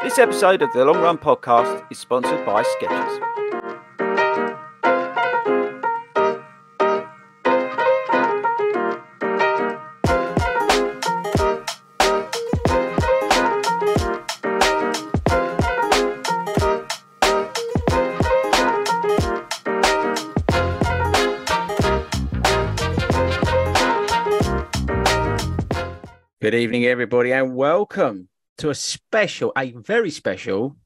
This episode of the Long Run Podcast is sponsored by Skechers. Good evening, everybody, and welcome to a very special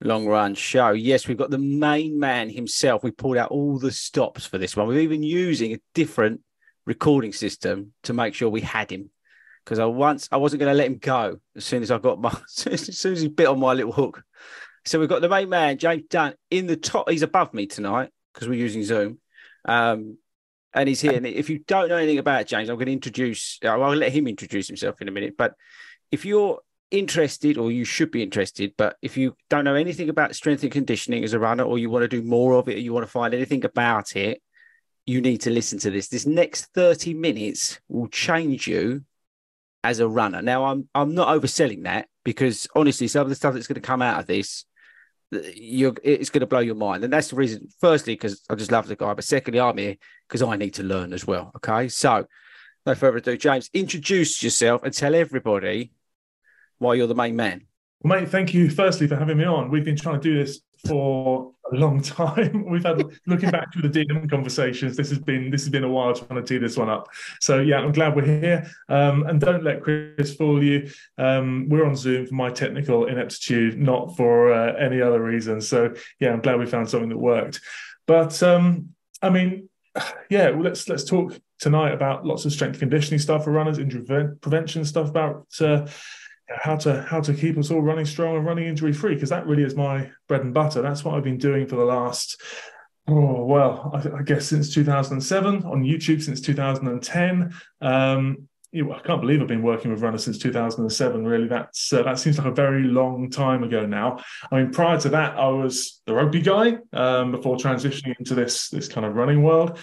Long Run Show. Yes, we've got the main man himself. We pulled out all the stops for this one. We're even using a different recording system to make sure we had him, because I wasn't going to let him go as soon as he bit on my little hook. So we've got the main man, James Dunne, in the top. He's above me tonight because we're using Zoom. And he's here. And if you don't know anything about James, I'm going to I'll let him introduce himself in a minute. But if you're interested, or you should be interested, but if you don't know anything about strength and conditioning as a runner, or you want to do more of it, or you want to find anything about it, you need to listen to this. This next 30 minutes will change you as a runner. Now, I'm not overselling that, because honestly, some of the stuff that's going to come out of this, it's going to blow your mind. And that's the reason, firstly, because I just love the guy, but secondly, I'm here because I need to learn as well. Okay, so no further ado, James, introduce yourself and tell everybody why you're the main man. Mate, thank you firstly for having me on. We've been trying to do this for a long time. We've had, looking back to the DM conversations, this has been a while trying to tee this one up. So yeah, I'm glad we're here. And don't let Chris fool you. We're on Zoom for my technical ineptitude, not for any other reason. So yeah, I'm glad we found something that worked. But I mean, yeah, well, let's talk tonight about lots of strength conditioning stuff for runners, injury prevention stuff, about how to keep us all running strong and running injury free, because that really is my bread and butter. That's what I've been doing for the last, I guess since 2007, on YouTube since 2010. I can't believe I've been working with runners since 2007, really. That seems like a very long time ago now. I mean, prior to that, I was the rugby guy before transitioning into this kind of running world.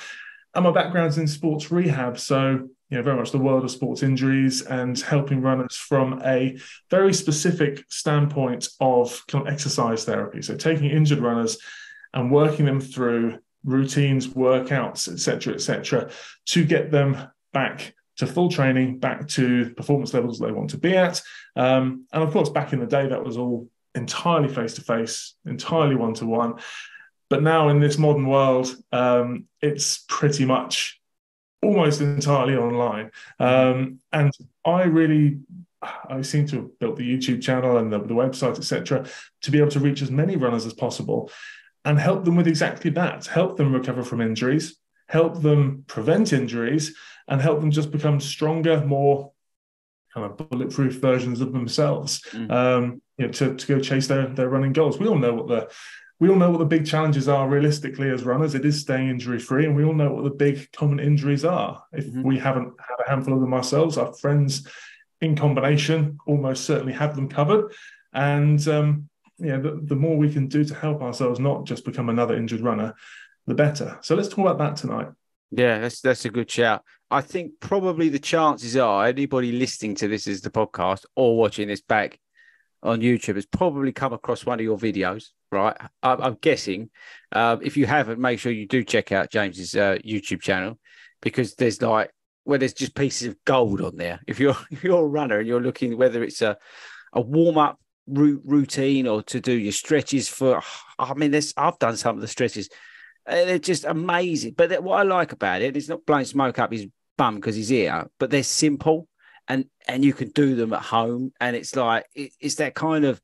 And my background's in sports rehab, so very much the world of sports injuries and helping runners from a very specific standpoint of kind of exercise therapy. So taking injured runners and working them through routines, workouts, et cetera, to get them back to full training, back to performance levels they want to be at. And of course, back in the day, that was all entirely face-to-face, entirely one-to-one. But now in this modern world, it's pretty much almost entirely online. And I seem to have built the YouTube channel and the website, etc., to be able to reach as many runners as possible and help them with exactly that. Help them recover from injuries, help them prevent injuries, and help them just become stronger, more kind of bulletproof versions of themselves, to go chase their running goals. We all know what the big challenges are realistically as runners. It is staying injury-free, and we all know what the big common injuries are. If we haven't had a handful of them ourselves, our friends in combination almost certainly have them covered. And the more we can do to help ourselves not just become another injured runner, the better. So let's talk about that tonight. Yeah, that's a good shout. I think probably the chances are anybody listening to this as the podcast or watching this back on YouTube has probably come across one of your videos, right? I'm guessing. If you haven't, make sure you do check out James's YouTube channel, because there's just pieces of gold on there. If you're a runner and you're looking, whether it's a warm-up routine or to do your stretches for, I've done some of the stretches. They're just amazing. But what I like about it, it's not blowing smoke up his bum because he's here, but they're simple. And you can do them at home, and it's that kind of,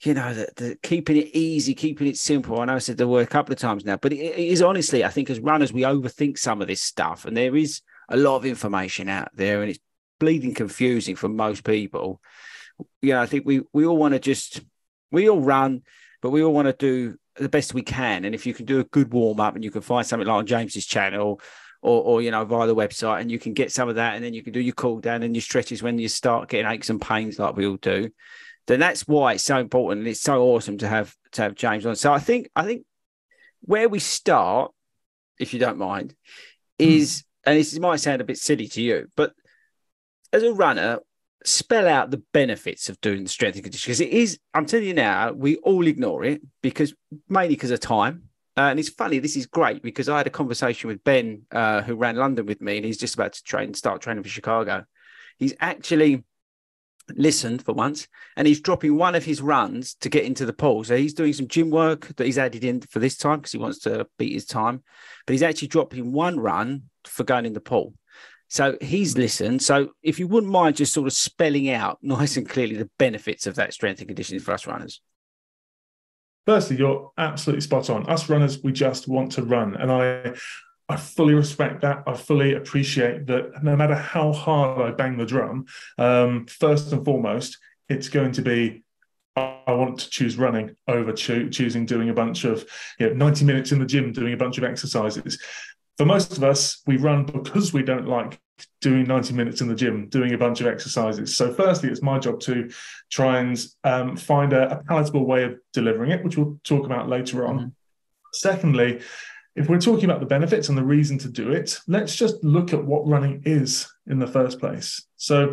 the keeping it easy, keeping it simple. I know I said the word a couple of times now, but it is honestly, I think as runners we overthink some of this stuff, and there is a lot of information out there, and it's bleeding confusing for most people. I think we all want to we all run, but we all want to do the best we can. And if you can do a good warm up, and you can find something like on James's channel, or via the website, and you can get some of that, and then you can do your cool down and your stretches when you start getting aches and pains like we all do, then that's why it's so important, and it's so awesome to have James on. So I think where we start, if you don't mind, is, and this might sound a bit silly to you, but as a runner, spell out the benefits of doing the strength and conditioning, because it is, I'm telling you now, we all ignore it because mainly because of time. And it's funny, this is great because I had a conversation with Ben, who ran London with me, and he's just about to start training for Chicago. He's actually listened for once, and he's dropping one of his runs to get into the pool. So he's doing some gym work that he's added in for this time because he wants to beat his time, but he's actually dropping one run for going in the pool. So he's listened. So if you wouldn't mind just sort of spelling out nice and clearly the benefits of that strength and conditioning for us runners. Firstly, you're absolutely spot on. Us runners, we just want to run. And I fully respect that. I fully appreciate that no matter how hard I bang the drum, first and foremost, it's going to be, I want to choose running over choosing doing a bunch of 90 minutes in the gym, doing a bunch of exercises. For most of us, we run because we don't like doing 90 minutes in the gym, doing a bunch of exercises. So firstly, it's my job to try and find a palatable way of delivering it, which we'll talk about later on. Mm-hmm. Secondly, if we're talking about the benefits and the reason to do it, let's just look at what running is in the first place. So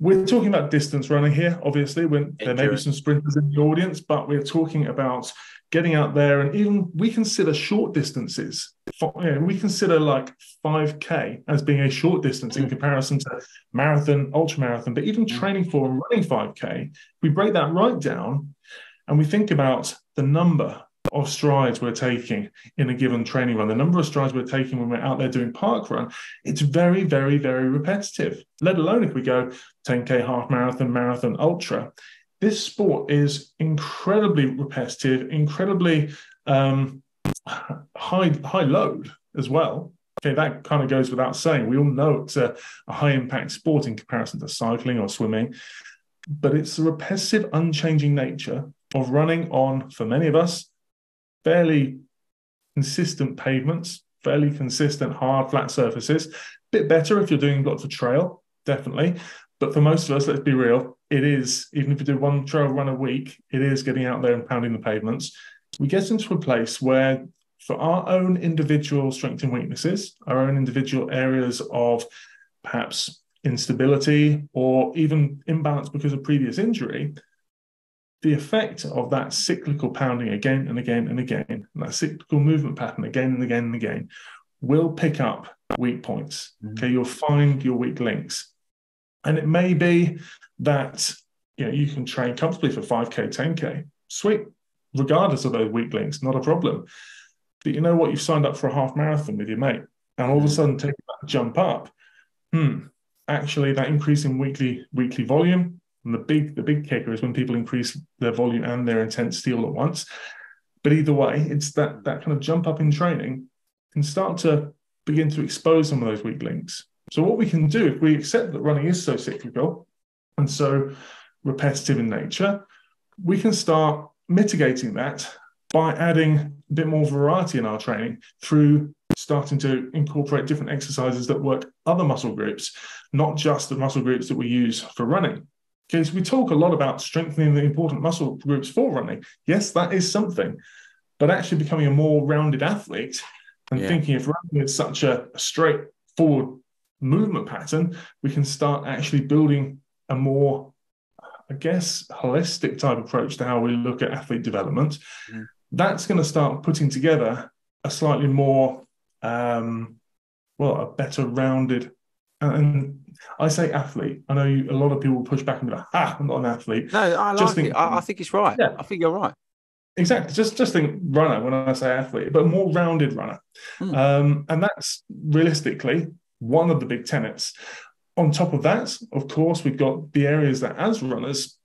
we're talking about distance running here, obviously, when there may be some sprinters in the audience, but we're talking about getting out there, and even we consider short distances. We consider like 5K as being a short distance in comparison to marathon, ultramarathon, but even training for and running 5K, we break that right down and we think about the number of strides we're taking in a given training run, the number of strides we're taking when we're out there doing park run. It's very, very, very repetitive, let alone if we go 10K, half marathon, marathon, ultra. This sport is incredibly repetitive, incredibly high load as well. Okay, that kind of goes without saying. We all know it's a high-impact sport in comparison to cycling or swimming, but it's the repetitive, unchanging nature of running on, for many of us, fairly consistent pavements, fairly consistent hard, flat surfaces. A bit better if you're doing lots of trail, definitely. But for most of us, let's be real, it is, even if you do one trail run a week, it is getting out there and pounding the pavements. We get into a place where, for our own individual strengths and weaknesses, our own individual areas of perhaps instability or even imbalance because of previous injury, the effect of that cyclical pounding again and again and again, and that cyclical movement pattern again and again and again, will pick up weak points. Okay, you'll find your weak links. And it may be that you can train comfortably for 5K, 10K. Sweet, regardless of those weak links, not a problem. But you know what? You've signed up for a half marathon with your mate, and all of a sudden taking that jump up. Actually, that increase in weekly volume, and the big kicker is when people increase their volume and their intensity all at once. But either way, it's that kind of jump up in training can start to begin to expose some of those weak links. So what we can do, if we accept that running is so cyclical and so repetitive in nature, we can start mitigating that by adding a bit more variety in our training through starting to incorporate different exercises that work other muscle groups, not just the muscle groups that we use for running. Okay, so we talk a lot about strengthening the important muscle groups for running. Yes, that is something, but actually becoming a more rounded athlete and thinking if running is such a straightforward movement pattern, we can start actually building a more, I guess, holistic type approach to how we look at athlete development. That's going to start putting together a slightly more, a better rounded, and I say athlete. I know a lot of people push back and be like, I'm not an athlete. No, I like it. I think it's right. Yeah. I think you're right. Exactly. Just think runner when I say athlete, but more rounded runner. And that's realistically one of the big tenets. On top of that, of course, we've got the areas that as runners,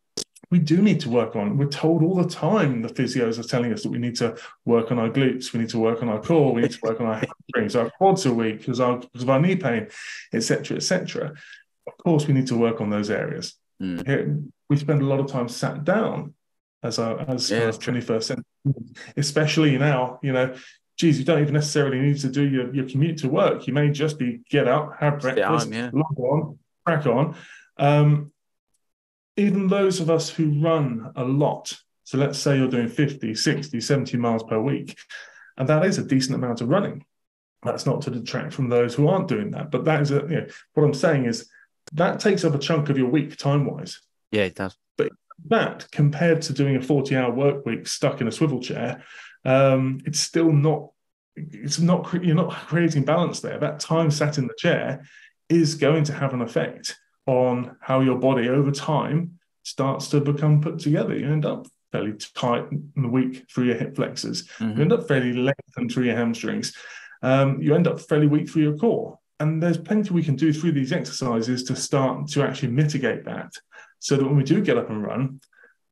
we do need to work on. We're told all the time, the physios are telling us that we need to work on our glutes, we need to work on our core, we need to work on our hamstrings, our quads are weak because of our knee pain, etc., etc. Of course, we need to work on those areas. We spend a lot of time sat down as 21st century, especially now, geez, you don't even necessarily need to do your commute to work. You may just be get up, have breakfast, log on, crack on. Even those of us who run a lot, so let's say you're doing 50, 60, 70 miles per week, and that is a decent amount of running. That's not to detract from those who aren't doing that. But that is what I'm saying is that takes up a chunk of your week time-wise. Yeah, it does. But that, compared to doing a 40-hour work week stuck in a swivel chair, it's still not, you're not creating balance there. That time sat in the chair is going to have an effect on how your body over time starts to become put together. You end up fairly tight and weak through your hip flexors. Mm-hmm. You end up fairly lengthened through your hamstrings. You end up fairly weak through your core. And there's plenty we can do through these exercises to start to actually mitigate that, so that when we do get up and run,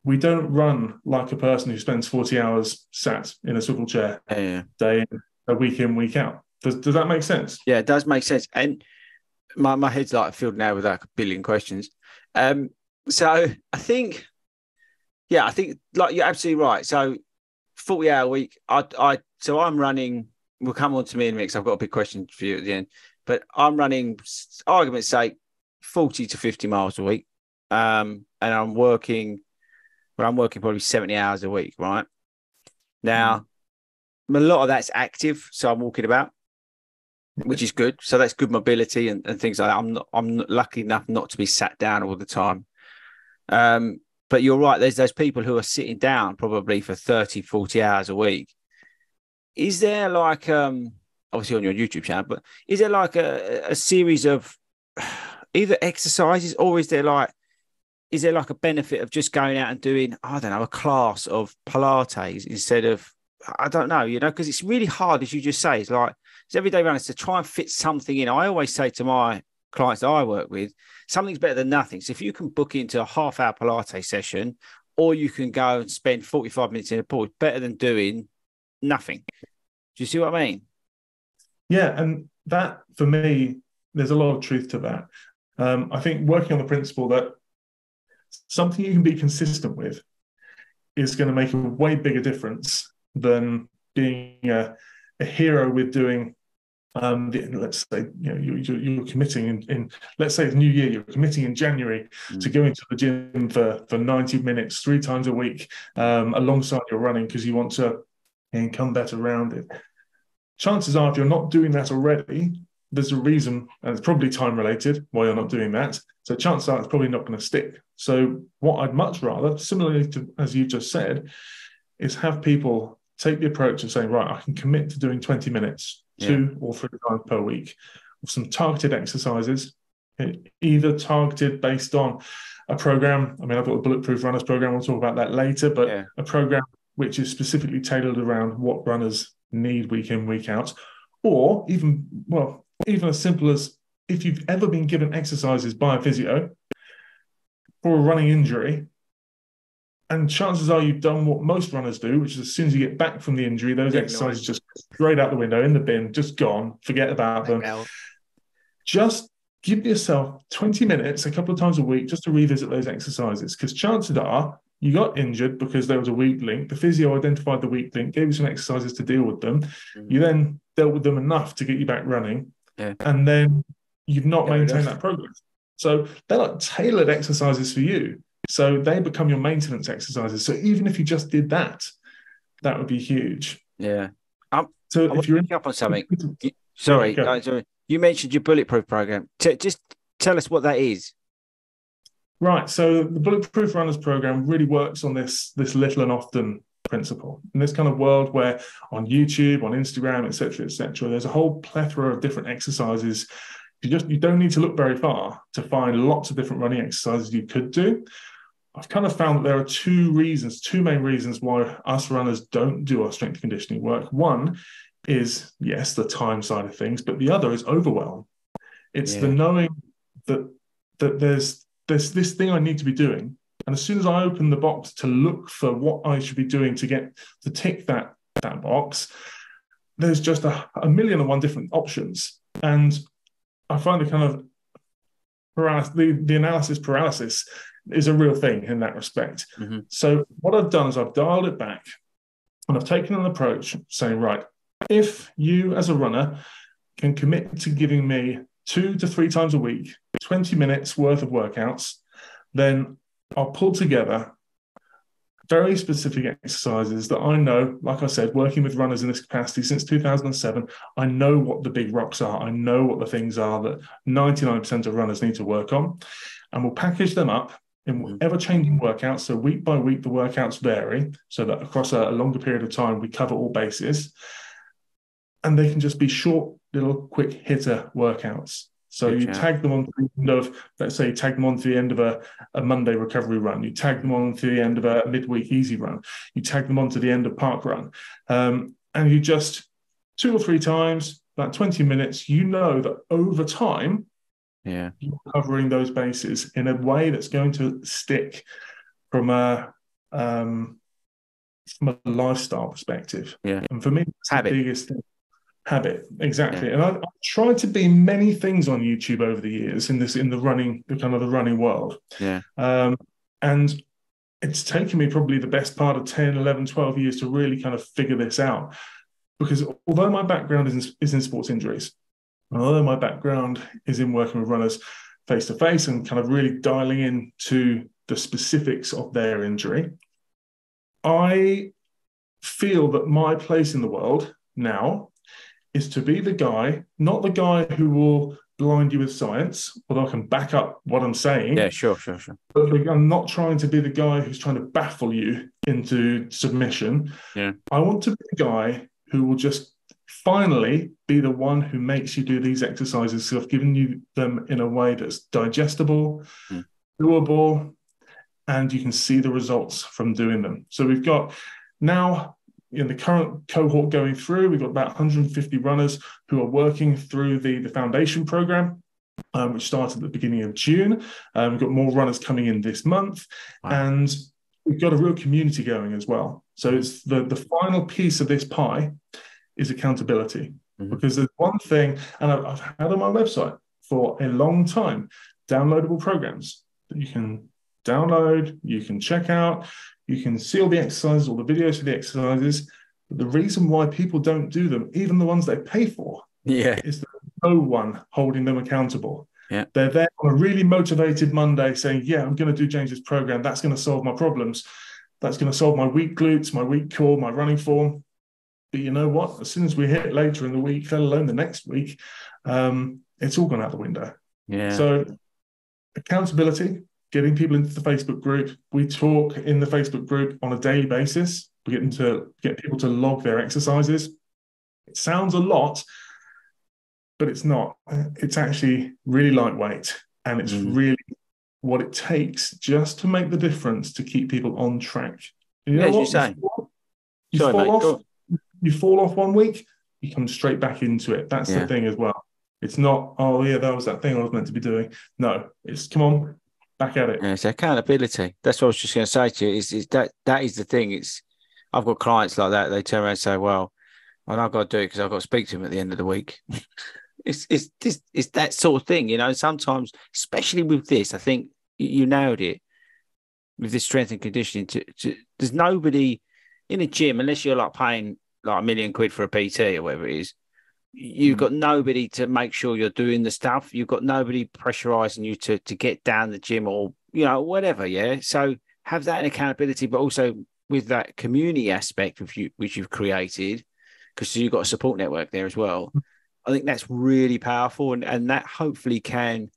we don't run like a person who spends 40 hours sat in a swivel chair day in, a week in, week out. Does that make sense? Yeah, it does make sense. And my head's like filled now with like a billion questions. So I think like you're absolutely right. So 40-hour week, so I'm running, we'll come on to me in a minute because I've got a big question for you at the end. But I'm running, argument's sake, 40 to 50 miles a week. And I'm working probably 70 hours a week, right? Now, a lot of that's active, so I'm walking about, which is good. So that's good mobility and things like that. I'm not lucky enough not to be sat down all the time. But you're right, there's those people who are sitting down probably for 30, 40 hours a week. Is there like... obviously on your YouTube channel, but is there like a series of either exercises, or is there like a benefit of just going out and doing, I don't know, a class of Pilates instead of, I don't know, you know, because it's really hard, as you just say, it's like, it's everyday runners to try and fit something in. I always say to my clients that I work with, something's better than nothing. So if you can book into a half-hour Pilates session, or you can go and spend 45 minutes in a pool, it's better than doing nothing. Do you see what I mean? Yeah, and that, for me, there's a lot of truth to that. I think working on the principle that something you can be consistent with is going to make a way bigger difference than being a hero with doing, let's say, you know, you're committing in, let's say it's New Year, you're committing in January to going to the gym for 90 minutes, 3 times a week, alongside your running because you want to come better rounded. Chances are, if you're not doing that already, there's a reason, and it's probably time-related, why you're not doing that. So chances are it's probably not going to stick. So what I'd much rather, similarly to as you just said, is have people take the approach of saying, right, I can commit to doing 20 minutes, 2 or 3 times per week, with some targeted exercises, either targeted based on a program. I mean, I've got a Bulletproof Runners program. We'll talk about that later, but a program which is specifically tailored around what runners need week in, week out, or even as simple as, if you've ever been given exercises by a physio for a running injury, and chances are you've done what most runners do, which is as soon as you get back from the injury, those exercises just straight out the window, in the bin, just gone, forget about them. Just give yourself 20 minutes a couple of times a week just to revisit those exercises, because chances are you got injured because there was a weak link. The physio identified the weak link, gave you some exercises to deal with them. Mm-hmm. You then dealt with them enough to get you back running. Yeah. And then you've not maintained that progress. So they're like tailored exercises for you. So they become your maintenance exercises. So even if you just did that, that would be huge. Yeah. So if you're picking up on something, sorry, you mentioned your Bulletproof program. Just tell us what that is. Right, so the Bulletproof Runners program really works on this little and often principle. In this kind of world where on YouTube, on Instagram, et cetera, there's a whole plethora of different exercises. You don't need to look very far to find lots of different running exercises you could do. I've kind of found that there are two main reasons why us runners don't do our strength conditioning work. One is, yes, the time side of things, but the other is overwhelm. It's the knowing that there's this thing I need to be doing. And as soon as I open the box to look for what I should be doing to get to tick that box, there's just a million and one different options. And I find the kind of the analysis paralysis is a real thing in that respect. Mm-hmm. So what I've done is I've dialed it back, and I've taken an approach saying, right, if you as a runner can commit to giving me 2 to 3 times a week, 20 minutes worth of workouts, then I'll pull together very specific exercises that I know, like I said, working with runners in this capacity since 2007, I know what the big rocks are. I know what the things are that 99% of runners need to work on. And we'll package them up in whatever changing workouts. So week by week, the workouts vary so that across a longer period of time, we cover all bases. And they can just be short, little quick hitter workouts. So you tag them on to the end of, let's say, you tag them on to the end of a Monday recovery run. You tag them on to the end of a midweek easy run. You tag them on to the end of park run. And you just two or three times, about 20 minutes, you know that over time, you're covering those bases in a way that's going to stick from a lifestyle perspective. Yeah. And for me, it's the biggest thing. Habit, exactly. And I've tried to be many things on YouTube over the years in this, in the running, the kind of the running world. And it's taken me probably the best part of 10, 11, 12 years to really kind of figure this out. Because although my background is in sports injuries, although my background is in working with runners face-to-face and kind of really dialing into the specifics of their injury, I feel that my place in the world now is to be the guy, not the guy who will blind you with science, although I can back up what I'm saying. Yeah, sure. But I'm not trying to be the guy who's trying to baffle you into submission. I want to be the guy who will just finally be the one who makes you do these exercises. So I've given you them in a way that's digestible, doable, and you can see the results from doing them. So we've got now... in the current cohort going through, we've got about 150 runners who are working through the foundation program, which started at the beginning of June. We've got more runners coming in this month, and we've got a real community going as well. So it's the final piece of this pie is accountability, because there's one thing, and I've had on my website for a long time, downloadable programs that you can download, you can check out, you can see all the exercises, all the videos for the exercises. But the reason why people don't do them, even the ones they pay for, is there's no one holding them accountable. They're there on a really motivated Monday saying, I'm going to do James's program. That's going to solve my problems. That's going to solve my weak glutes, my weak core, my running form. But you know what? As soon as we hit later in the week, let alone the next week, it's all gone out the window. So accountability. Getting people into the Facebook group. We talk in the Facebook group on a daily basis. We get them to get people to log their exercises. It sounds a lot, but it's not. It's actually really lightweight, and it's really what it takes just to make the difference to keep people on track. And you know what? You fall off 1 week, you come straight back into it. That's the thing as well. It's not, that was that thing I was meant to be doing. No, it's come on. Back at it. Yeah, it's accountability. That's what I was just going to say to you. Is that is the thing. It's I've got clients like that. They turn around and say, "Well, I've got to do it because I've got to speak to them at the end of the week." it's that sort of thing, you know. Sometimes, especially with this, I think you nailed it with this strength and conditioning. There's nobody in a gym unless you're like paying like £1 million quid for a PT or whatever it is. You've got nobody to make sure you're doing the stuff. You've got nobody pressurizing you to get down the gym or, you know, whatever. So have that in accountability, but also with that community aspect of you, which you've created, because you've got a support network there as well. I think that's really powerful. And that hopefully can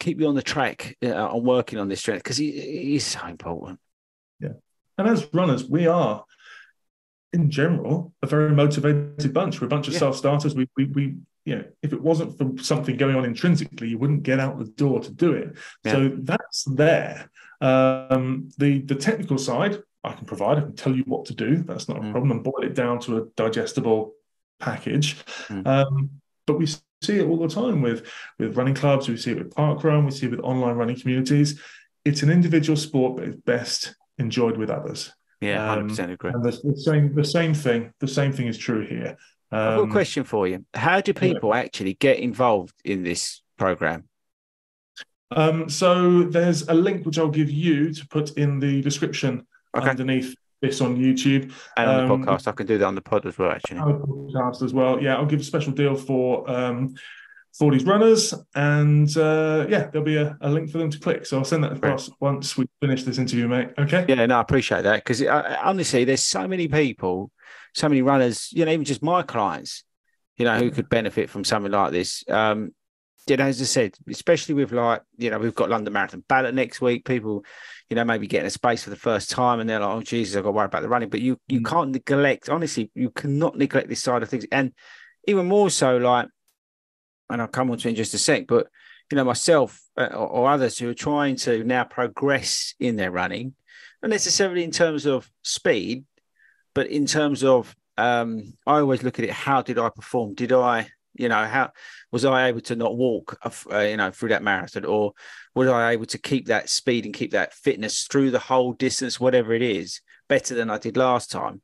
keep you on the track on working on this strength, because it is so important. Yeah. And as runners, we are, in general, a very motivated bunch. We're a bunch of self-starters. We if it wasn't for something going on intrinsically, you wouldn't get out the door to do it. So that's there. The technical side, I can provide. I can tell you what to do. That's not a problem. And boil it down to a digestible package. But we see it all the time with running clubs. We see it with parkrun. We see it with online running communities. It's an individual sport, but it's best enjoyed with others. Yeah, 100% agree. And the same thing is true here. I've got a question for you. How do people actually get involved in this program? So there's a link which I'll give you to put in the description underneath this on YouTube. And on the podcast. I can do that on the pod as well, actually. Podcast as well. Yeah, I'll give a special deal for for these runners, and yeah, there'll be a link for them to click. So I'll send that across once we finish this interview, mate. Okay. Yeah, no, I appreciate that, because honestly, there's so many people, so many runners, you know, even just my clients, you know, who could benefit from something like this. You know, as I said, especially with, like, you know, we've got London Marathon ballot next week. People, you know, maybe getting a space for the first time, and they're like, oh, Jesus, I've got to worry about the running. But you can't neglect, honestly, you cannot neglect this side of things. And even more so, like, and I'll come on to it in just a sec, but, you know, myself or others who are trying to now progress in their running, not necessarily in terms of speed, but in terms of, I always look at it, how did I perform? Did I... You know, how was I able to not walk, you know, through that marathon, or was I able to keep that speed and keep that fitness through the whole distance, whatever it is, better than I did last time?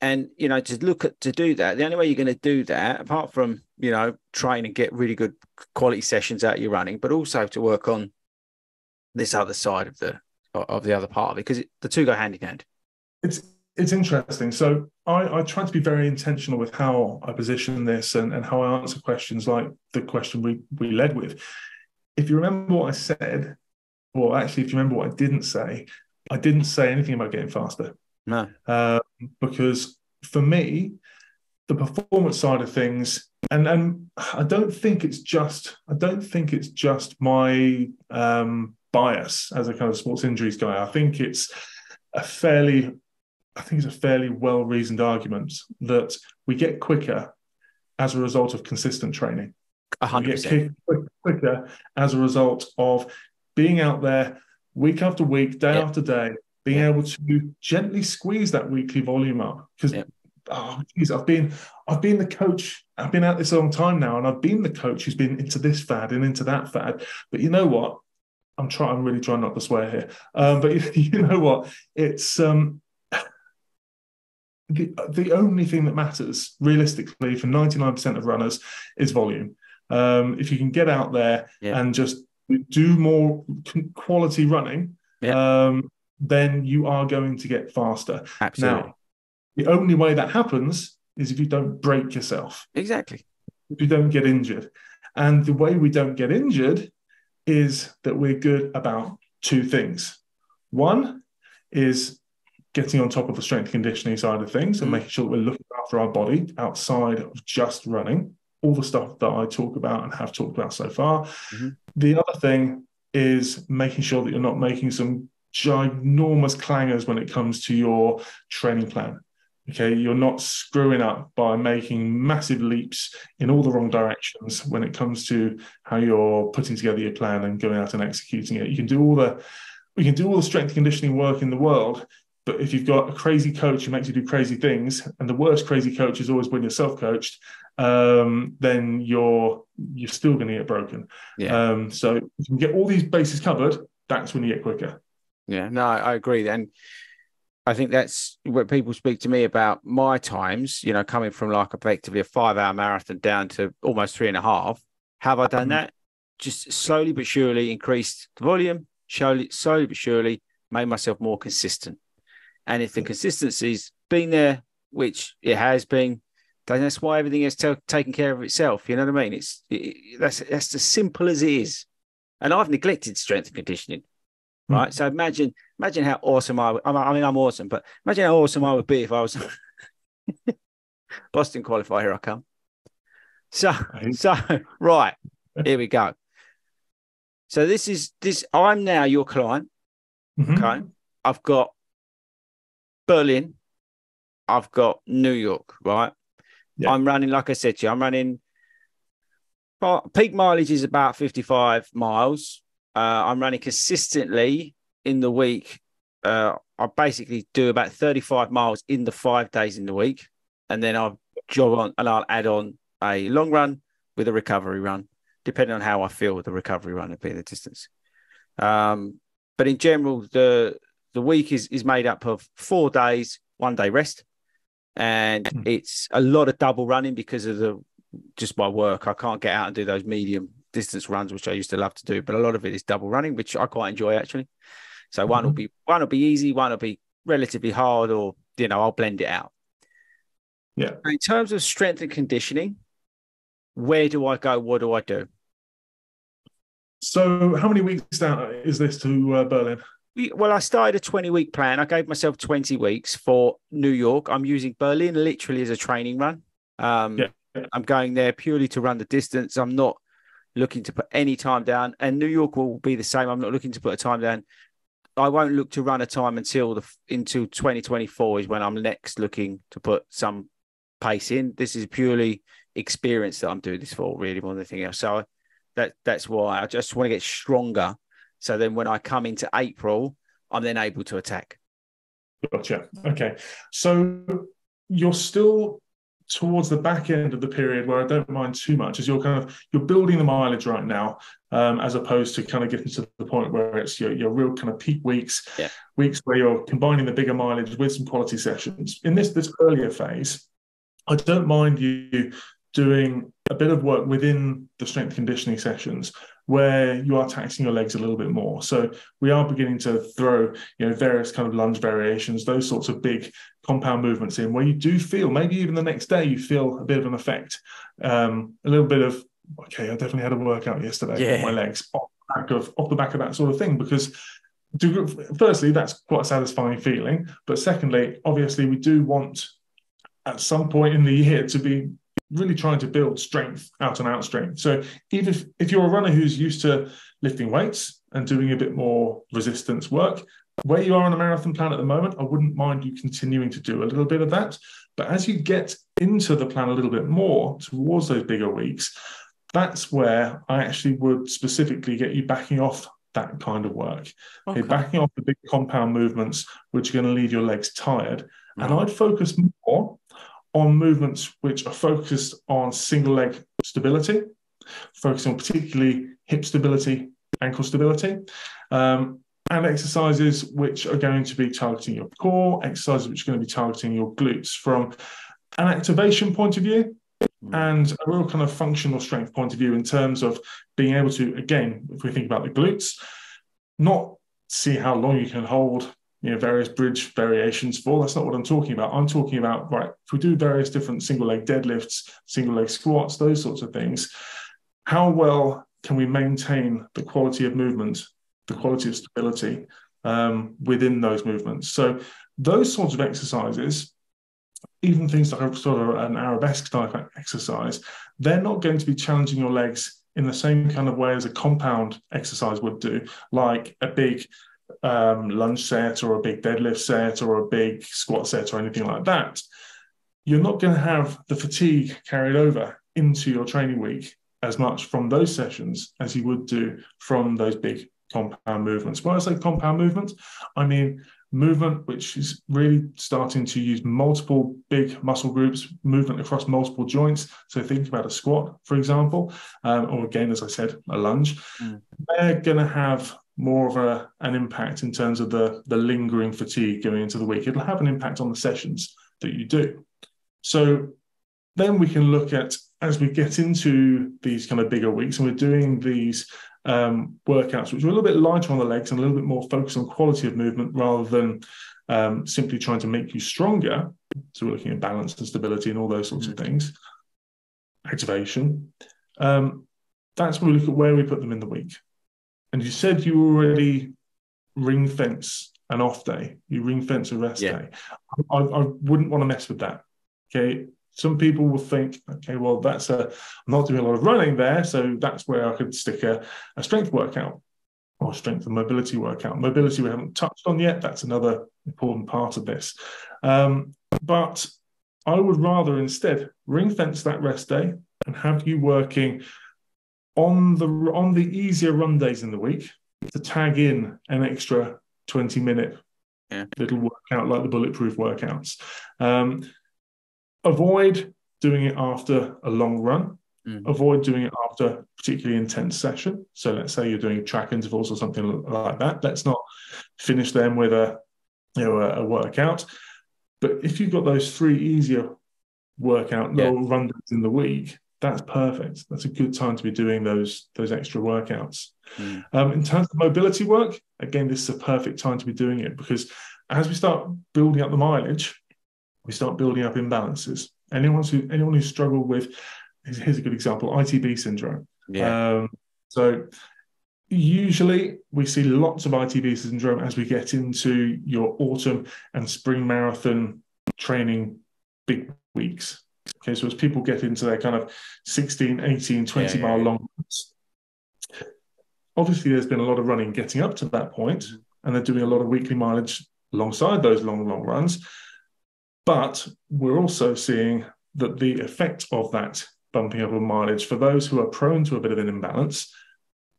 And, you know, to do that, the only way you're going to do that, apart from, you know, trying to get really good quality sessions out of your running, but also to work on this other side of the other part of it, because the two go hand in hand. It's interesting. So I try to be very intentional with how I position this and how I answer questions like the question we led with. If you remember what I said, or actually, if you remember what I didn't say anything about getting faster. No. Because for me, the performance side of things, and I don't think it's just my bias as a kind of sports injuries guy. I think it's a fairly well-reasoned argument that we get quicker as a result of consistent training. 100%. We get quicker as a result of being out there week after week, day after day, being able to gently squeeze that weekly volume up. Because, I've been the coach. I've been at this a long time now, and I've been the coach who's been into this fad and into that fad. But you know what? I'm really trying not to swear here. But you know what? It's... The only thing that matters realistically for 99% of runners is volume. If you can get out there and just do more quality running, then you are going to get faster. Absolutely. Now, the only way that happens is if you don't break yourself. Exactly. If you don't get injured. And the way we don't get injured is that we're good about two things. One is getting on top of the strength conditioning side of things and making sure that we're looking after our body outside of just running, all the stuff that I talk about and have talked about so far. Mm-hmm. The other thing is making sure that you're not making some ginormous clangers when it comes to your training plan. Okay, you're not screwing up by making massive leaps in all the wrong directions when it comes to how you're putting together your plan and going out and executing it. We can do all the strength conditioning work in the world, but if you've got a crazy coach who makes you do crazy things, and the worst crazy coach is always when you're self-coached, then you're still going to get broken. Yeah. So if you can get all these bases covered, that's when you get quicker. Yeah, no, I agree. And I think that's what people speak to me about my times, you know, coming from like effectively a 5-hour marathon down to almost 3.5. How have I done that? Just slowly but surely increased the volume, slowly but surely made myself more consistent. And if the consistency's been there, which it has been, then that's why everything is taken care of itself. You know what I mean? That's as simple as it is. And I've neglected strength and conditioning, right? So imagine how awesome I'm awesome, but imagine how awesome I would be if I was Boston qualifier. Here I come. So right, here we go. So this. I'm now your client. Mm-hmm. Okay, I've got Berlin, I've got New York, right? Yeah. I'm running, like I said to you, peak mileage is about 55 miles. I'm running consistently in the week. I basically do about 35 miles in the 5 days in the week. And then I'll jog on and I'll add on a long run with a recovery run, depending on how I feel with the recovery run, it'd be the distance. But in general, the week is made up of 4 days, 1 day rest. And it's a lot of double running because of just my work. I can't get out and do those medium distance runs, which I used to love to do. But a lot of it is double running, which I quite enjoy, actually. So one will be easy, one will be relatively hard, or, you know, I'll blend it out. Yeah. In terms of strength and conditioning, Where do I go? What do I do? So how many weeks down is this to Berlin? Well, I started a 20-week plan. I gave myself 20 weeks for New York. I'm using Berlin literally as a training run. I'm going there purely to run the distance. I'm not looking to put any time down. And New York will be the same. I'm not looking to put a time down. I won't look to run a time until 2024 is when I'm next looking to put some pace in. This is purely experience that I'm doing this for, really, more than anything else. So that's why I just want to get stronger. So then when I come into April, I'm then able to attack. Gotcha. Okay. So you're still towards the back end of the period where I don't mind too much, as you're building the mileage right now, as opposed to kind of getting to the point where it's your real kind of peak weeks, weeks where you're combining the bigger mileage with some quality sessions. In this earlier phase, I don't mind you doing a bit of work within the strength conditioning sessions where you are taxing your legs a little bit more. So we are beginning to throw, various kind of lunge variations, those sorts of big compound movements in where you do feel, maybe even the next day, you feel a bit of an effect, a little bit of, okay, I definitely had a workout yesterday with my legs off the back of that sort of thing, because firstly, that's quite a satisfying feeling. But secondly, obviously we do want at some point in the year to be really trying to build strength, out-and-out strength. So even if you're a runner who's used to lifting weights and doing a bit more resistance work, where you are on a marathon plan at the moment, I wouldn't mind you continuing to do a little bit of that. But as you get into the plan a little bit more towards those bigger weeks, that's where I actually would specifically get you backing off that kind of work. Okay. Okay, backing off the big compound movements, which are going to leave your legs tired. Mm-hmm. And I'd focus more on movements which are focused on single leg stability, focusing on particularly hip stability, ankle stability, and exercises which are going to be targeting your core, exercises which are going to be targeting your glutes from an activation point of view and a real kind of functional strength point of view, in terms of being able to, again, if we think about the glutes, not see how long you can hold various bridge variations for. That's not what I'm talking about. I'm talking about, right, if we do various different single leg deadlifts, single leg squats, those sorts of things, how well can we maintain the quality of movement, the quality of stability within those movements? So those sorts of exercises, even things like sort of an arabesque type exercise, they're not going to be challenging your legs in the same kind of way as a compound exercise would do, like a big lunge set or a big deadlift set or a big squat set or anything like that. You're not going to have the fatigue carried over into your training week as much from those sessions as you would do from those big compound movements. When I say compound movements, I mean movement which is really starting to use multiple big muscle groups, movement across multiple joints. So think about a squat, for example, or again, as I said, a lunge. They're going to have more of an impact in terms of the lingering fatigue going into the week. It'll have an impact on the sessions that you do. So then we can look at, as we get into these kind of bigger weeks and we're doing these workouts which are a little bit lighter on the legs and a little bit more focused on quality of movement rather than simply trying to make you stronger. So we're looking at balance and stability and all those sorts of things. Activation. That's when we look at where we put them in the week. And you said you already ring fence an off day. You ring fence a rest day. I wouldn't want to mess with that. Okay. Some people will think, okay, well, I'm not doing a lot of running there, so that's where I could stick a strength workout or strength and mobility workout. Mobility we haven't touched on yet. That's another important part of this. But I would rather instead ring fence that rest day and have you working on the easier run days in the week to tag in an extra 20-minute little workout like the Bulletproof workouts. Avoid doing it after a long run. Avoid doing it after a particularly intense session. So let's say you're doing track intervals or something like that. Let's not finish them with a workout. But if you've got those three easier workout little run days in the week, that's perfect. That's a good time to be doing those extra workouts. In terms of mobility work, again, this is a perfect time to be doing it, because as we start building up the mileage, we start building up imbalances. Anyone who struggles with here's a good example, ITB syndrome. Yeah. So usually we see lots of ITB syndrome as we get into your autumn and spring marathon training big weeks. Okay, so as people get into their kind of 16, 18, 20 mile long runs, obviously there's been a lot of running getting up to that point, and they're doing a lot of weekly mileage alongside those long runs. But we're also seeing that the effect of that bumping up of mileage for those who are prone to a bit of an imbalance,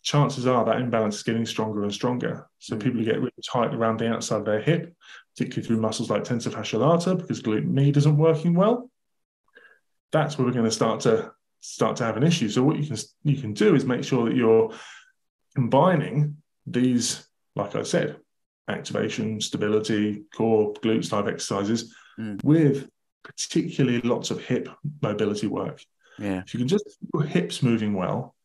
chances are that imbalance is getting stronger and stronger. So people who get really tight around the outside of their hip, particularly through muscles like tensor fasciae latae, because glute med isn't working well, that's where we're going to start to have an issue. So what you can do is make sure that you're combining these, like I said, activation, stability, core, glutes type exercises with particularly lots of hip mobility work. Yeah. If you can just keep your hips moving well,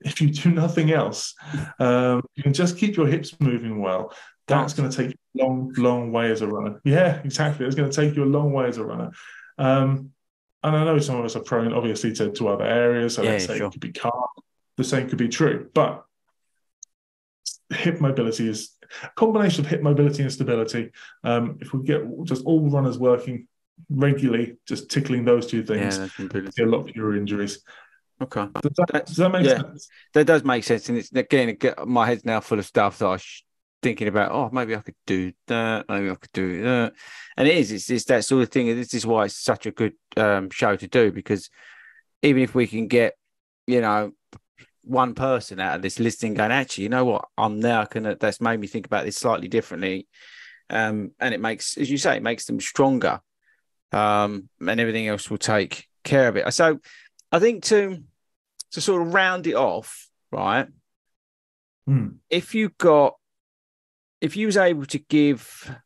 if you do nothing else, you can just keep your hips moving well, that's going to take you a long way as a runner. Yeah, exactly. It's going to take you a long way as a runner. And I know some of us are prone, obviously, to other areas. So let's say it could be cardio. The same could be true. But hip mobility is a combination of hip mobility and stability. If we get just all runners working regularly, just tickling those two things, a lot fewer injuries. Okay. Does that make sense? That does make sense. And it's, again, my head's now full of stuff that I thinking about, maybe I could do that, maybe I could do that. And it's that sort of thing. And this is why it's such a good show to do, because even if we can get, one person out of this listening going, actually, you know what, I'm now that's made me think about this slightly differently. And it makes, as you say, it makes them stronger. And everything else will take care of it. So I think to sort of round it off, right? If you was able to give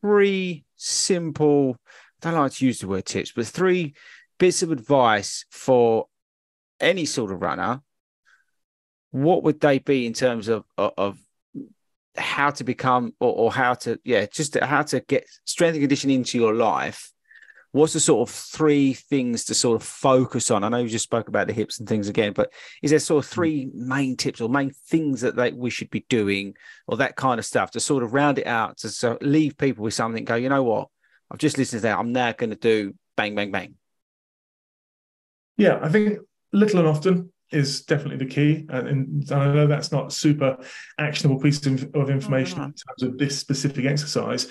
three simple, I don't like to use the word tips, but three bits of advice for any sort of runner, what would they be in terms of how to become or how to, just how to get strength and conditioning into your life? What's the sort of three things to sort of focus on? I know you just spoke about the hips and things again, but is there sort of three main tips or main things that we should be doing or that kind of stuff to sort of round it out, to sort of leave people with something, go, you know what, I've just listened to that. I'm now going to do bang, bang, bang. Yeah, I think little and often is definitely the key. And I know that's not a super actionable piece of information in terms of this specific exercise,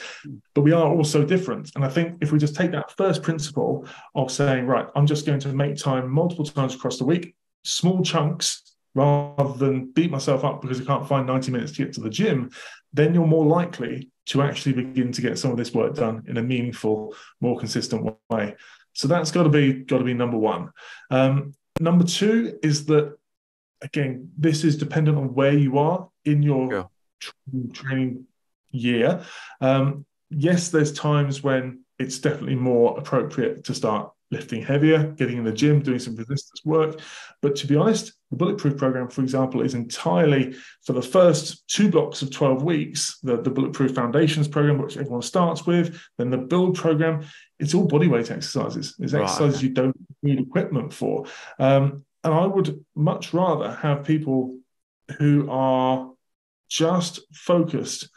but we are all so different. And I think if we just take that first principle of saying, right, I'm just going to make time multiple times across the week, small chunks, rather than beat myself up because I can't find 90 minutes to get to the gym, then you're more likely to actually begin to get some of this work done in a meaningful, more consistent way. So that's got to be number one. Number two is that, again, this is dependent on where you are in your training year. Yes, there's times when it's definitely more appropriate to start lifting heavier, getting in the gym, doing some resistance work. But to be honest, the Bulletproof program, for example, is entirely for the first two blocks of 12 weeks, the Bulletproof Foundations program, which everyone starts with, then the Build program, it's all bodyweight exercises. It's exercises you don't need equipment for. And I would much rather have people who are just focused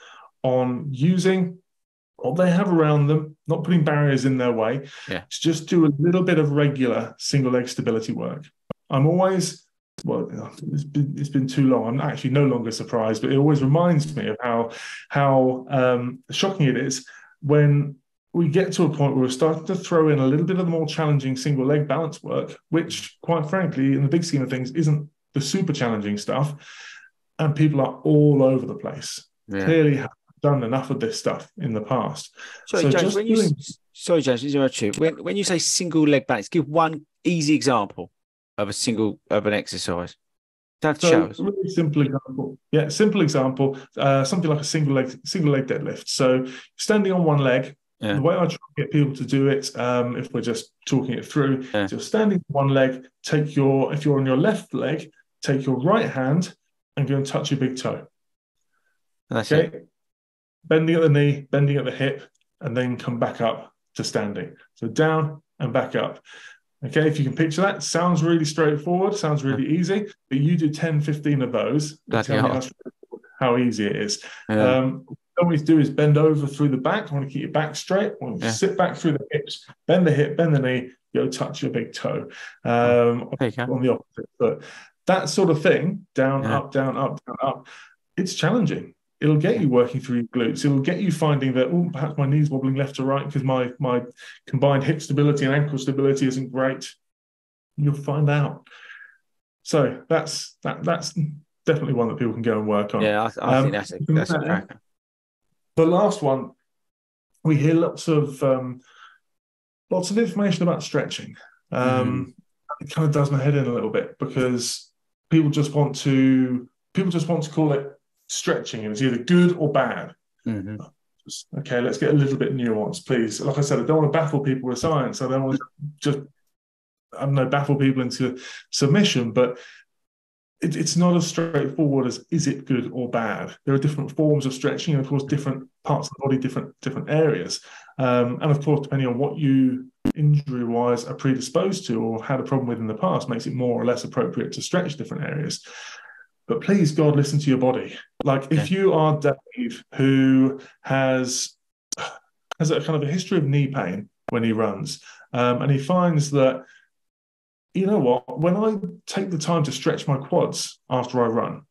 on using what they have around them, not putting barriers in their way, to just do a little bit of regular single leg stability work. I'm always, it's been too long. I'm actually no longer surprised, but it always reminds me of how shocking it is when we get to a point where we're starting to throw in a little bit of the more challenging single leg balance work, which quite frankly, in the big scheme of things, isn't the super challenging stuff. And people are all over the place. Yeah. Clearly have done enough of this stuff in the past. Sorry, James, when you say single leg balance, give one easy example of an exercise. Really simple example. Yeah, simple example. Something like a single leg deadlift. So standing on one leg. Yeah. The way I try to get people to do it, if we're just talking it through, is you're standing on one leg, if you're on your left leg, take your right hand and go and touch your big toe. That's okay. It. Bending at the knee, bending at the hip, and then come back up to standing. So down and back up. Okay, if you can picture that, sounds really straightforward, sounds really easy, but you do 10, 15 of those. That's how easy it is. Yeah. What we always do is bend over through the back. I want to keep your back straight. I want to sit back through the hips, bend the hip, bend the knee, go touch your big toe on the opposite foot. That sort of thing, down, up, down, up, down, up. It's challenging. It'll get you working through your glutes. It'll get you finding that, oh, perhaps my knee's wobbling left to right because my combined hip stability and ankle stability isn't great. You'll find out. So that's definitely one that people can go and work on. Yeah, I think that's a cracker. The last one, we hear lots of information about stretching. It kind of does my head in a little bit because people just want to call it stretching, and it's either good or bad. Okay, let's get a little bit nuanced, please. Like I said, I don't want to baffle people with science. I don't want to baffle people into submission, but it's not as straightforward as is it good or bad. There are different forms of stretching, and of course, different parts of the body, different areas, and of course, depending on what you injury-wise are predisposed to or had a problem with in the past, makes it more or less appropriate to stretch different areas. But please, God, listen to your body. Like if you are Dave, who has a kind of a history of knee pain when he runs, and he finds that, you know what, when I take the time to stretch my quads after I run,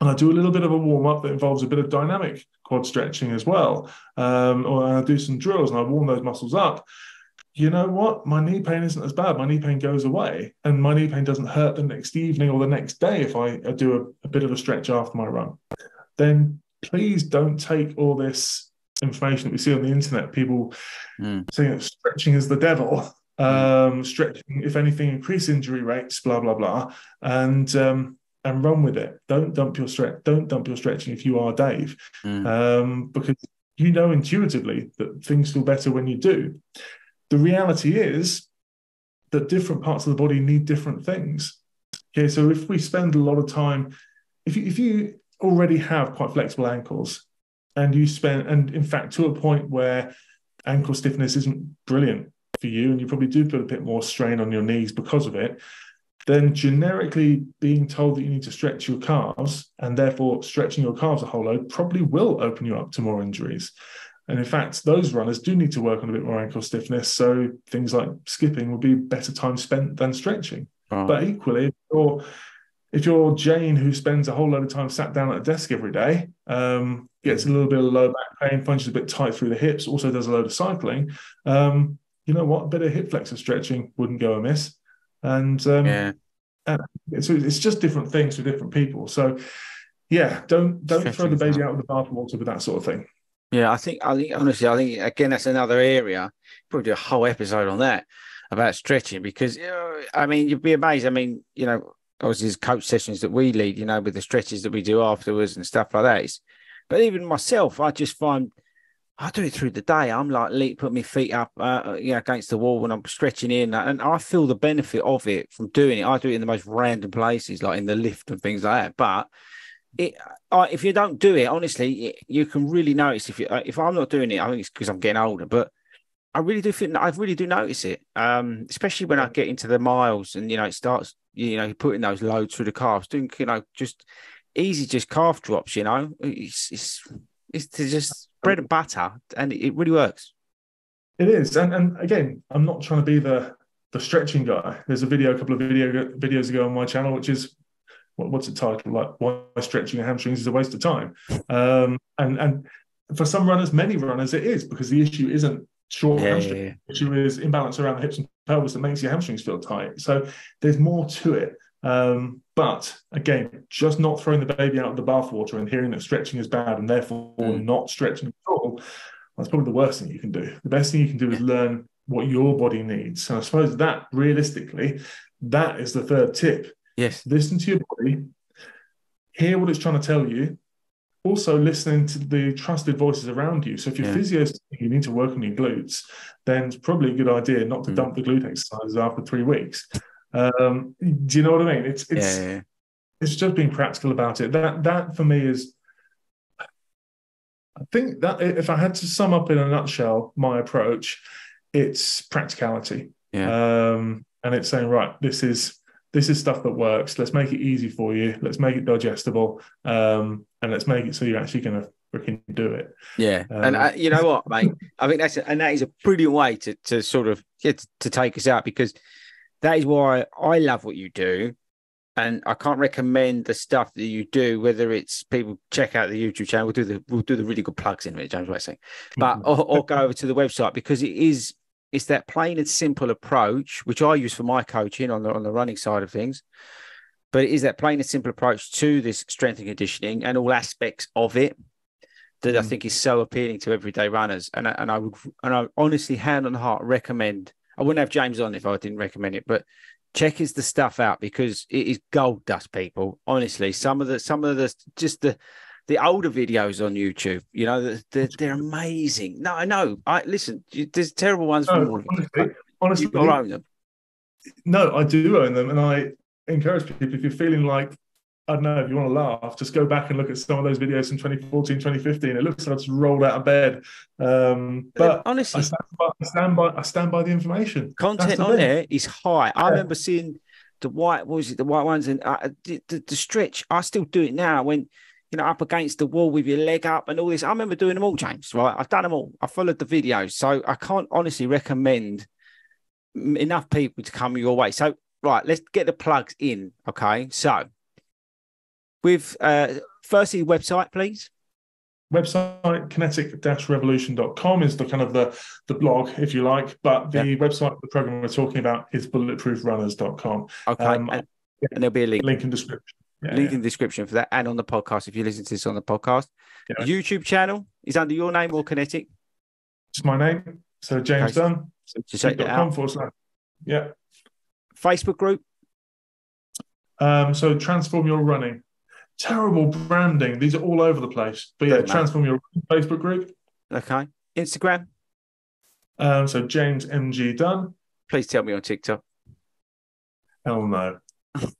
and I do a little bit of a warm-up that involves a bit of dynamic quad stretching as well, or I do some drills and I warm those muscles up, you know what? My knee pain isn't as bad. My knee pain goes away, and my knee pain doesn't hurt the next evening or the next day if I do a bit of a stretch after my run. Then please don't take all this information that we see on the internet, people saying that stretching is the devil, stretching, if anything, increase injury rates, blah, blah, blah, and run with it. Don't dump your stretching if you are Dave, because you know intuitively that things feel better when you do. The reality is that different parts of the body need different things. Okay, so if we spend a lot of time, if you already have quite flexible ankles, and in fact to a point where ankle stiffness isn't brilliant for you, and you probably do put a bit more strain on your knees because of it, then generically being told that you need to stretch your calves, and therefore stretching your calves a whole load, probably will open you up to more injuries. And in fact, those runners do need to work on a bit more ankle stiffness. So things like skipping will be better time spent than stretching. Oh. But equally, if you're Jane, who spends a whole lot of time sat down at a desk every day, gets a little bit of low back pain, punches a bit tight through the hips, also does a load of cycling, you know what? A bit of hip flexor stretching wouldn't go amiss. And so it's just different things for different people. So yeah, don't throw the baby out with the bathwater with that sort of thing. Yeah, I think again, that's another area. Probably do a whole episode on that about stretching, because I mean, you'd be amazed. I mean, you know, obviously these coach sessions that we lead, you know, with the stretches that we do afterwards and stuff like that. But even myself, I just find I do it through the day. I'm like, put my feet up, against the wall when I'm stretching in, and I feel the benefit of it from doing it. I do it in the most random places, like in the lift and things like that. But if you don't do it, honestly, you can really notice. If I'm not doing it, I think it's because I'm getting older, but I really do think I really do notice it, especially when I get into the miles and, you know, it starts, you know, putting those loads through the calves, doing, you know, just easy, just calf drops, you know, it's just bread and butter, and it really works. It is. And again, I'm not trying to be the stretching guy. There's a couple of videos ago on my channel, which is, what's the title? Like, why stretching your hamstrings is a waste of time. And for some runners, many runners, it is, because the issue isn't short hamstrings. The issue is imbalance around the hips and pelvis that makes your hamstrings feel tight. So there's more to it. But again, just not throwing the baby out of the bathwater and hearing that stretching is bad and therefore not stretching at all, that's probably the worst thing you can do. The best thing you can do is learn what your body needs. And I suppose that realistically, that is the third tip. Yes. Listen to your body, hear what it's trying to tell you, also listening to the trusted voices around you. So if your physio says you need to work on your glutes, then it's probably a good idea not to dump the glute exercises after 3 weeks. Do you know what I mean? It's just being practical about it. That for me is, I think that if I had to sum up in a nutshell my approach, it's practicality. and it's saying, right, this is stuff that works. Let's make it easy for you. Let's make it digestible. And let's make it so you're actually going to freaking do it. Yeah. And you know what, mate, I think that is a brilliant way to sort of to take us out, because that is why I love what you do. And I can't recommend the stuff that you do, whether it's people check out the YouTube channel. We'll do the really good plugs in a minute, James, what I say, but or go over to the website, because it's that plain and simple approach, which I use for my coaching on the running side of things. But it is that plain and simple approach to this strength and conditioning and all aspects of it that I think is so appealing to everyday runners. And I honestly, hand on heart, recommend. I wouldn't have James on if I didn't recommend it, but check the stuff out, because it is gold dust, people. Honestly, some of the older videos on YouTube, you know, they're amazing. No, there's terrible ones. Honestly, you own them. No, I do own them, and I encourage people, if you're feeling like, I don't know, if you want to laugh, just go back and look at some of those videos from 2014, 2015. It looks like I just rolled out of bed. But honestly, I stand by the information. Content on there is high. Yeah. I remember seeing the white ones, and the stretch. I still do it now, when, you know, up against the wall with your leg up and all this. I remember doing them all, James. Right, I've done them all. I followed the videos, so I can't honestly recommend enough people to come your way. So right, let's get the plugs in. Okay, so. With firstly, website, please. Website, kinetic-revolution.com is the kind of the blog, if you like, but the website, the program we're talking about, is bulletproofrunners.com. Okay, and there'll be a link in the description. Yeah, link in the description for that, and on the podcast, if you listen to this on the podcast. Yeah. YouTube channel is under your name or Kinetic? It's my name, so James Dunne. So kinetic.com/. Yeah. Facebook group? So Transform Your Running. Terrible branding. These are all over the place. But yeah, Transform Your Facebook group. Okay. Instagram. So James MG Dunne. Please tell me on TikTok. Hell no.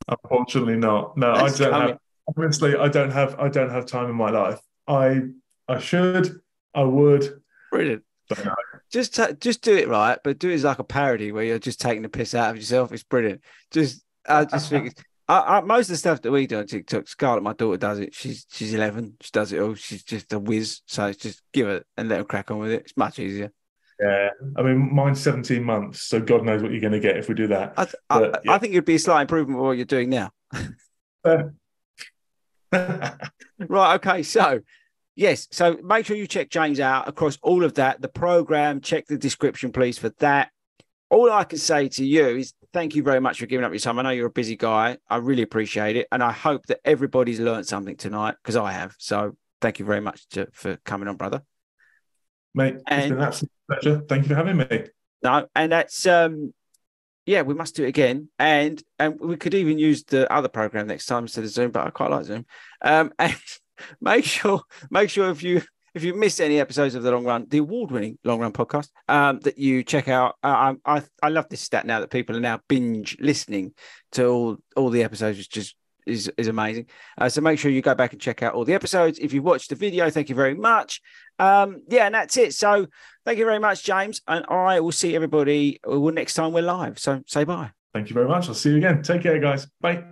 Unfortunately not. No, I don't have. Honestly, I don't have time in my life. I should. I would. Brilliant. But no. Just do it right, but do it as like a parody where you're just taking the piss out of yourself. It's brilliant. I just think it's. Most of the stuff that we do on TikTok, Scarlett, my daughter, does it. She's 11. She does it all. She's just a whiz. So it's just give it and let her crack on with it. It's much easier. Yeah. I mean, mine's 17 months. So God knows what you're going to get if we do that. I think it'd be a slight improvement on what you're doing now. Right. Okay. So, yes. So make sure you check James out across all of that. The program, check the description, please, for that. All I can say to you is, thank you very much for giving up your time. I know you're a busy guy. I really appreciate it. And I hope that everybody's learned something tonight, because I have. So thank you very much for coming on, brother. Mate, it's been an absolute pleasure. Thank you for having me. No, and that's, we must do it again. And we could even use the other program next time instead of Zoom, but I quite like Zoom. And make sure if you miss any episodes of the Long Run, the award-winning Long Run podcast, that you check out. I love this stat now that people are now binge listening to all the episodes, which is amazing. So make sure you go back and check out all the episodes. If you've watched the video, thank you very much. And that's it. So thank you very much, James. And I will see everybody next time we're live. So say bye. Thank you very much. I'll see you again. Take care, guys. Bye.